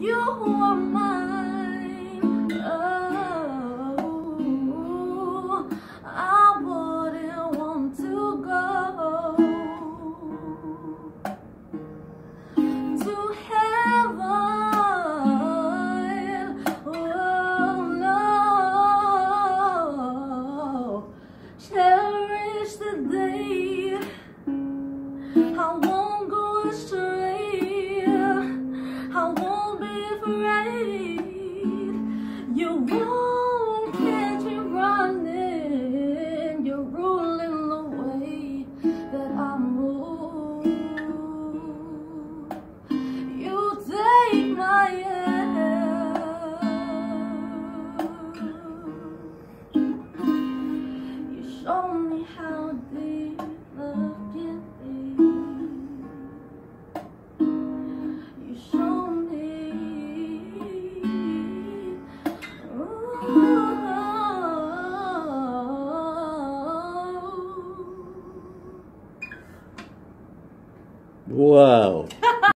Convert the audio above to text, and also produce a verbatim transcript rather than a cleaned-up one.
you are mine. Oh, I wouldn't want to go to heaven. Oh no, cherish the day. I won't go astray. You won't catch me running. You're ruling the way that I move. You take my hand. You show me how deep love can be. You show. Wow.